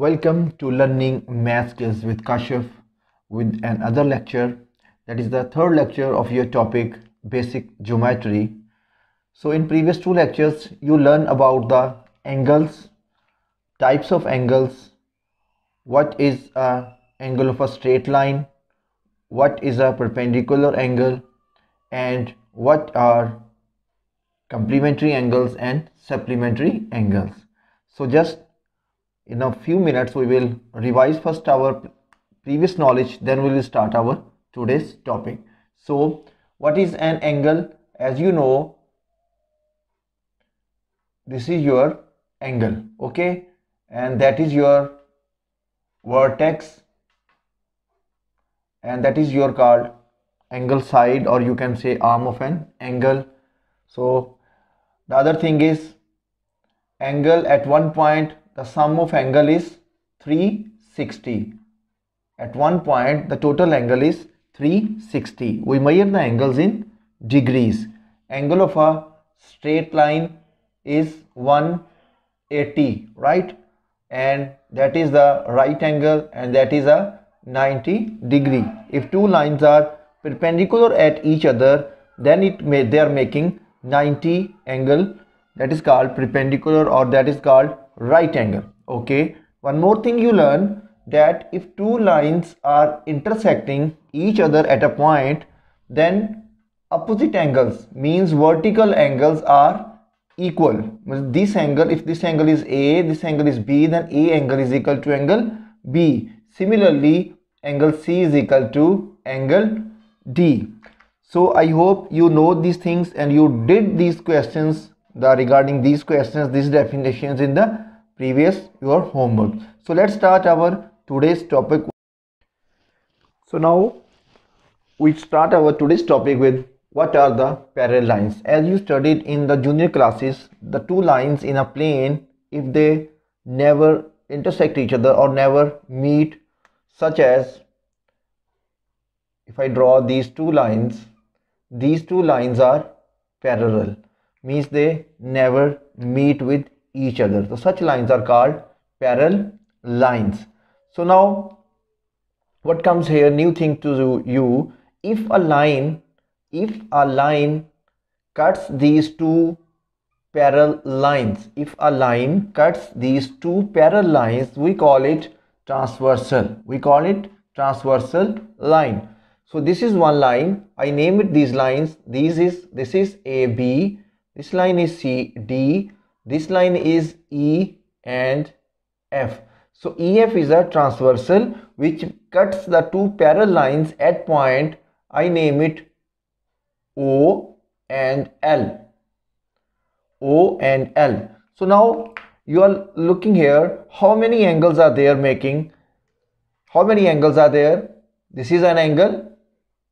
Welcome to Learning Math Skills with Kashif with another lecture. That is the third lecture of your topic Basic Geometry. So in previous two lectures you learn about the angles, types of angles, what is an angle of a straight line, what is a perpendicular angle, and what are complementary angles and supplementary angles. So just in a few minutes we will revise first our previous knowledge, then we will start our today's topic. So what is an angle? As you know, this is your angle, okay, and that is your vertex, and that is your called angle side, or you can say arm of an angle. So the other thing is angle at one point. The sum of angle is 360. At one point the total angle is 360. We measure the angles in degrees. Angle of a straight line is 180, right? And that is the right angle, and that is a 90 degree. If two lines are perpendicular at each other, then they are making 90 angle. That is called perpendicular, or that is called right angle. Okay, one more thing you learn, that if two lines are intersecting each other at a point, then opposite angles means vertical angles are equal. This angle, if this angle is A, this angle is B, then A angle is equal to angle B. Similarly, angle C is equal to angle D. So I hope you know these things and you did these questions regarding these questions, these definitions in the previous your homework. So let's start our today's topic. So now we start our today's topic with what are the parallel lines. As you studied in the junior classes, the two lines in a plane, if they never intersect each other or never meet, such as if I draw these two lines are parallel, means they never meet with each other. So such lines are called parallel lines. So now what comes here, new thing to you, if a line cuts these two parallel lines, we call it transversal. Line. So this is one line, I name it these lines. This is AB, this line is CD, this line is E and F. So EF is a transversal which cuts the two parallel lines at point, I name it O and L. So now you are looking here, how many angles are there making? This is an angle,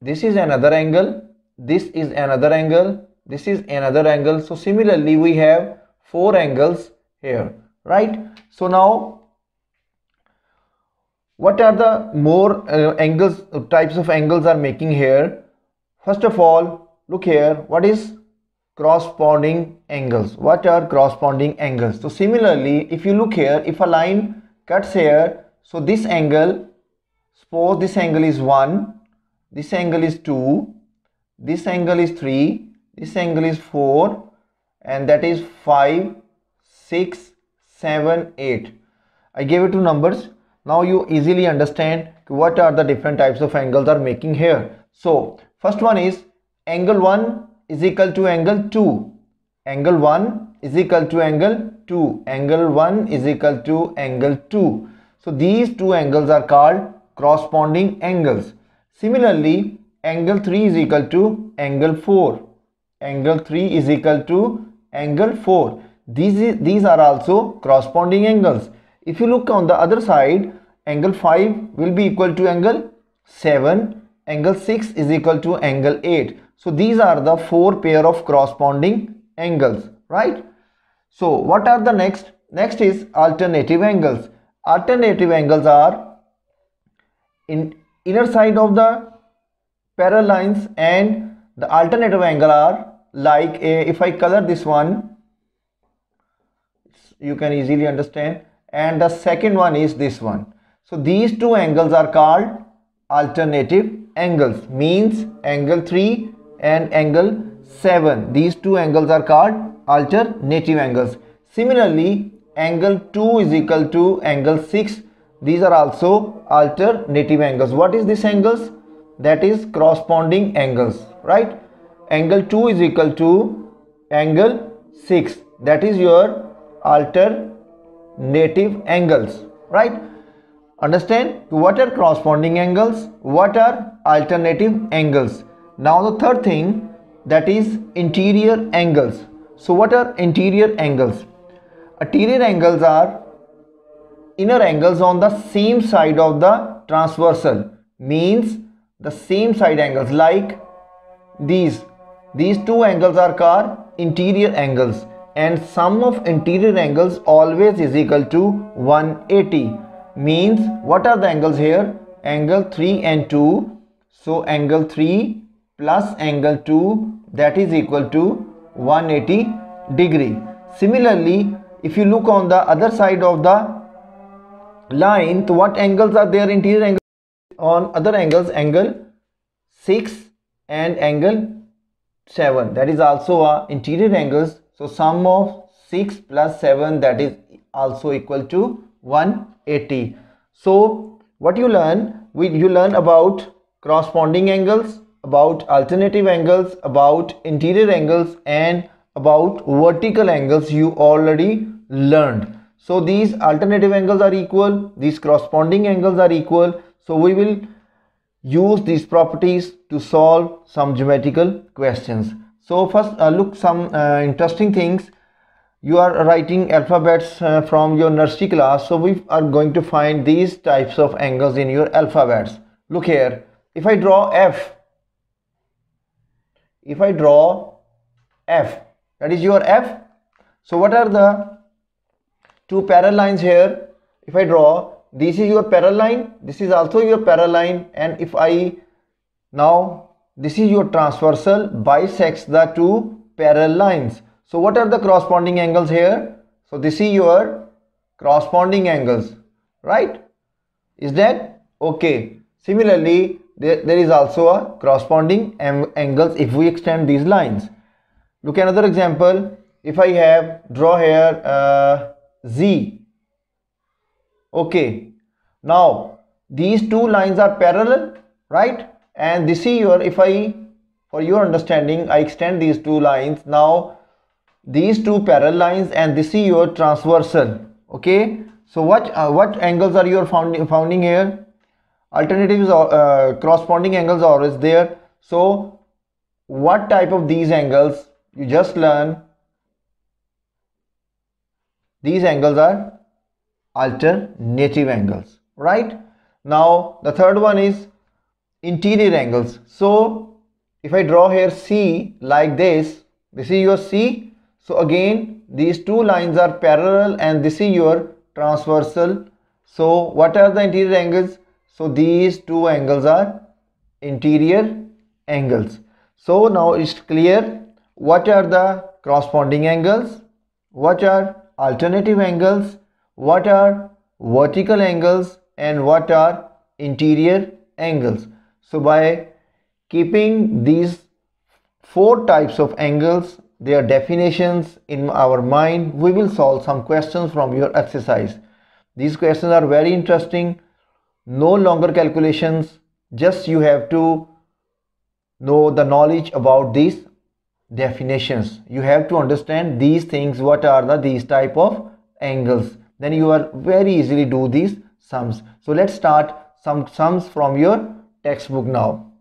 this is another angle, this is another angle, this is another angle. So similarly we have four angles here, right? So now what are the more angles, types of angles are making here? First of all, look here, what is corresponding angles? So similarly, if you look here, if a line cuts here, so this angle, suppose this angle is 1, this angle is 2, this angle is 3, this angle is 4, and that is 5, 6, 7, 8. I gave you two numbers. Now you easily understand what are the different types of angles are making here. So first one is angle 1 is equal to angle 2. Angle 1 is equal to angle 2. So these two angles are called corresponding angles. Similarly, angle 3 is equal to angle 4. These are also corresponding angles. If you look on the other side, angle 5 will be equal to angle 7, angle 6 is equal to angle 8. So these are the four pair of corresponding angles, right? So what are the next? Next is alternative angles. Alternative angles are in inner side of the parallel lines, and the alternative angle are like if I color this one, you can easily understand. and the second one is this one. So these two angles are called alternative angles, means angle 3 and angle 7. These two angles are called alternative angles. Similarly, angle 2 is equal to angle 6. These are also alternative angles. What is this angles? That is corresponding angles, right? Angle 2 is equal to angle 6. That is your alternative angles, right? Understand what are corresponding angles, what are alternative angles. Now the third thing, that is interior angles. So what are interior angles? Interior angles are inner angles on the same side of the transversal, means the same side angles, like these two angles are called interior angles, and sum of interior angles always is equal to 180, means what are the angles here? Angle 3 and 2. So angle 3 plus angle 2, that is equal to 180 degree. Similarly, if you look on the other side of the line, to what angles are there interior angles? On other angles, angle 6 and angle 7, that is also interior angles. So sum of 6 plus 7, that is also equal to 180. So what you learn? You learn about corresponding angles, about alternative angles, about interior angles, and about vertical angles you already learned. So these alternative angles are equal, these corresponding angles are equal. So we will use these properties to solve some geometrical questions. So first look some interesting things. You are writing alphabets from your nursery class. So we are going to find these types of angles in your alphabets. Look here. If I draw F, that is your F. So what are the two parallel lines here? If I draw, this is your parallel line, this is also your parallel line, and if I now this is your transversal, bisects the two parallel lines. So what are the corresponding angles here? So this is your corresponding angles, right? Is that okay? Similarly, there is also a corresponding angles if we extend these lines. Look at another example. If I have draw here Z. Okay, now these two lines are parallel, right? And this is your, if I, for your understanding, I extend these two lines, now these two parallel lines, and this is your transversal. Okay, so what angles are you finding here? Alternatives or corresponding angles are always there. So what type of these angles? You just learn these angles are alternative angles, right? Now the third one is interior angles. So if I draw here C like this, this is your C. So again these two lines are parallel and this is your transversal. So what are the interior angles? So these two angles are interior angles. So now it's clear what are the corresponding angles, what are alternative angles, what are vertical angles, and what are interior angles. So by keeping these four types of angles, their definitions in our mind, we will solve some questions from your exercise. These questions are very interesting, no longer calculations, just you have to know the knowledge about these definitions. You have to understand these things, what are these type of angles. Then you are very easily do these sums. So let's start some sums from your textbook now.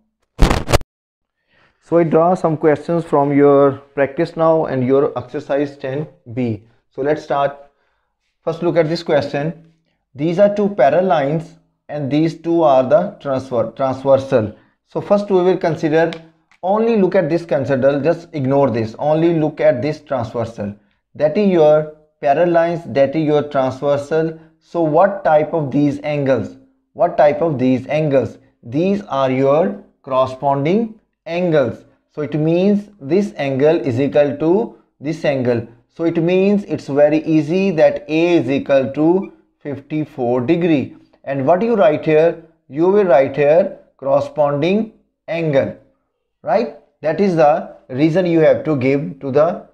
So I draw some questions from your practice now and your exercise 10B. So let's start. First look at this question. These are two parallel lines and these two are the transversal. So first we will consider, only look at this transversal, just ignore this, only look at this transversal. That is your parallel lines, that is your transversal. So what type of these angles? These are your corresponding angles. So it means this angle is equal to this angle. So it means it's very easy that A is equal to 54 degree. And what you write here, you will write here corresponding angle, right? That is the reason you have to give to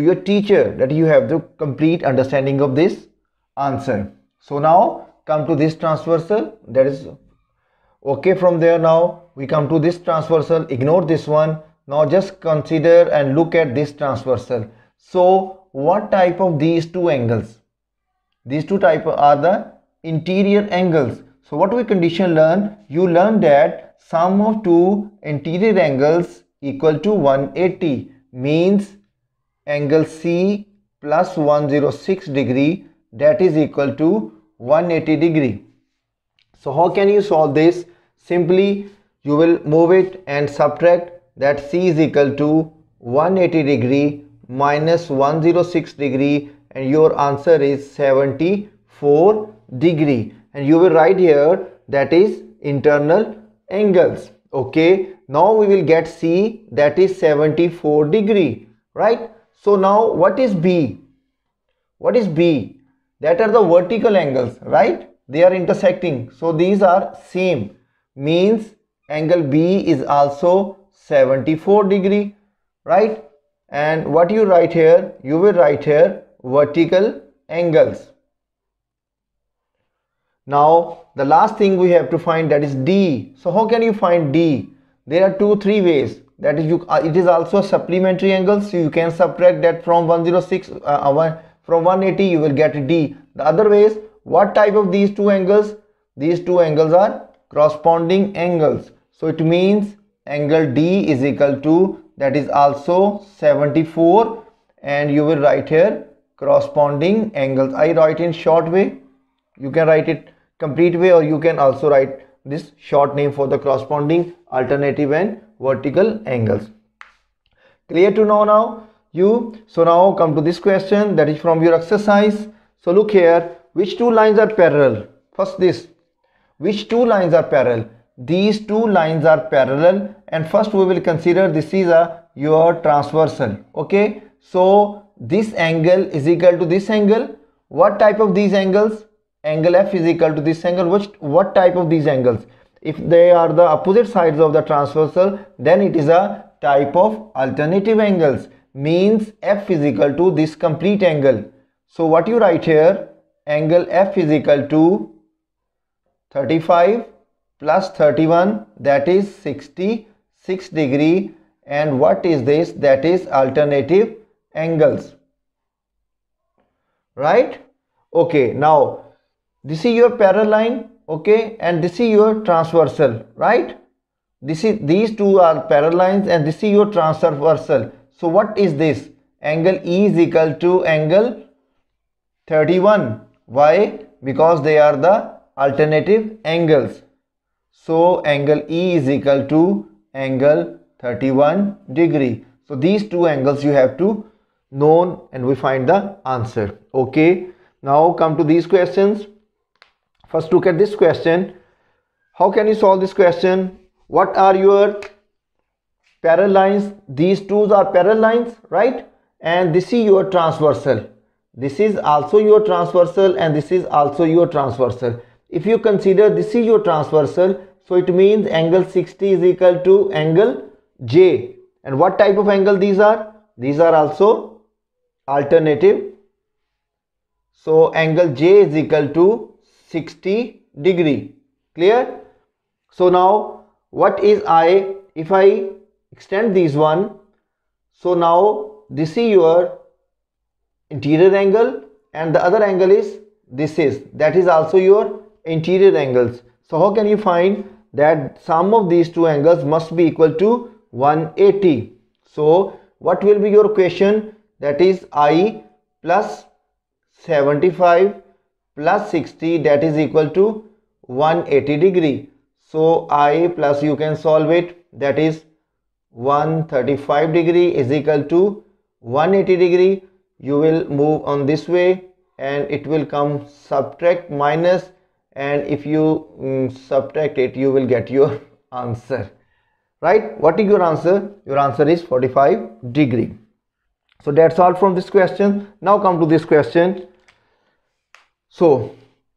your teacher, that you have the complete understanding of this answer. So now come to this transversal, that is okay. From there now we come to this transversal. Ignore this one. Now just consider and look at this transversal. So what type of these two angles? These two type are the interior angles. So what we condition learn? You learn that sum of two interior angles equal to 180, means angle C plus 106 degree that is equal to 180 degree. So how can you solve this? Simply you will move it and subtract, that C is equal to 180 degree minus 106 degree and your answer is 74 degree. And you will write here that is internal angles. Okay, now we will get C, that is 74 degree, right? So now what is B? What is B? That are the vertical angles, right? They are intersecting, so these are same, means angle B is also 74 degree, right? And what you write here, you will write here vertical angles. Now the last thing we have to find, that is D. So how can you find D? There are two or three ways. That is, it is also a supplementary angle, so you can subtract that from 180, you will get D. The other way is, what type of these two angles? These two angles are corresponding angles. So it means angle D is equal to, that is also 74, and you will write here corresponding angles. I write in short way, you can write it complete way, or you can also write this short name for the corresponding, alternative and vertical angles. Clear to know now you? So now come to this question, that is from your exercise. So look here, which two lines are parallel? First this, which two lines are parallel? These two lines are parallel, and first we will consider this is your transversal. Okay, so this angle is equal to this angle. What type of these angles? Angle F is equal to this angle. What type of these angles? If they are the opposite sides of the transversal, then it is a type of alternative angles, means F is equal to this complete angle. So what you write here, angle F is equal to 35 plus 31, that is 66 degree. And what is this? That is alternative angles, right? Okay, now this is your parallel line, okay, and this is your transversal, right? This is, these two are parallel lines, and this is your transversal. So what is this? Angle E is equal to angle 31. Why? Because they are the alternative angles. So angle E is equal to angle 31 degree. So these two angles you have to know, and we find the answer. Okay, now come to these questions. First look at this question. How can you solve this question? What are your parallel lines? These two are parallel lines, right? And this is your transversal. This is also your transversal, and this is also your transversal. If you consider this is your transversal, so it means angle 60 is equal to angle J. And what type of angle these are? These are also alternative. So angle J is equal to 60 degree. Clear? So now what is I? If I extend these one, so now this is your interior angle, and the other angle is this is, that is also your interior angles. So how can you find that sum of these two angles must be equal to 180? So what will be your equation? That is I plus 75 plus 60, that is equal to 180 degree. So I plus, you can solve it, that is 135 degree is equal to 180 degree. You will move on this way and it will come subtract minus, and if you subtract it, you will get your answer, right? What is your answer? Your answer is 45 degree. So that's all from this question. Now come to this question. So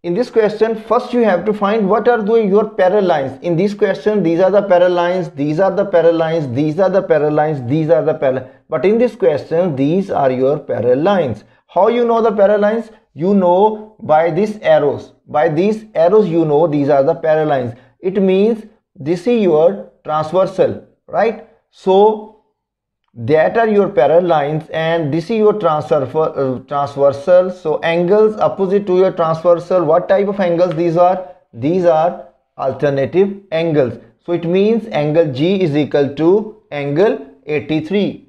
In this question, first you have to find what are your parallel lines. In this question, these are the parallel lines, these are the parallel lines, these are the parallel lines, these are the parallel. But in this question, these are your parallel lines. How you know the parallel lines? You know by these arrows. By these arrows, you know these are the parallel lines. It means this is your transversal, right? So that are your parallel lines, and this is your transversal. So angles opposite to your transversal, what type of angles these are? These are alternative angles. So it means angle G is equal to angle 83.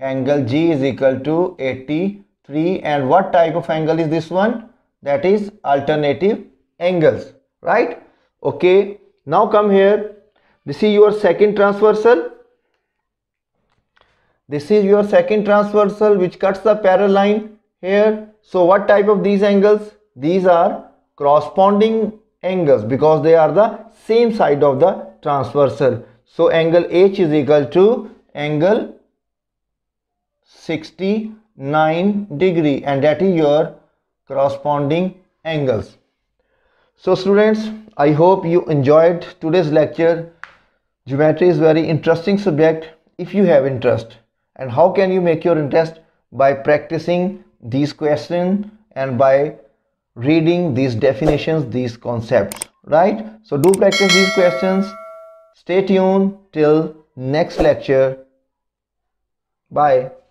Angle G is equal to 83, and what type of angle is this one? That is alternative angles, right? Okay, now come here. This is your second transversal. This is your second transversal which cuts the parallel line here. So what type of these angles? These are corresponding angles because they are the same side of the transversal. So angle H is equal to angle 69 degree, and that is your corresponding angles. So students, I hope you enjoyed today's lecture. Geometry is very interesting subject if you have interest. And how can you make your interest? By practicing these questions and by reading these definitions, these concepts, right? So do practice these questions. Stay tuned till next lecture. Bye.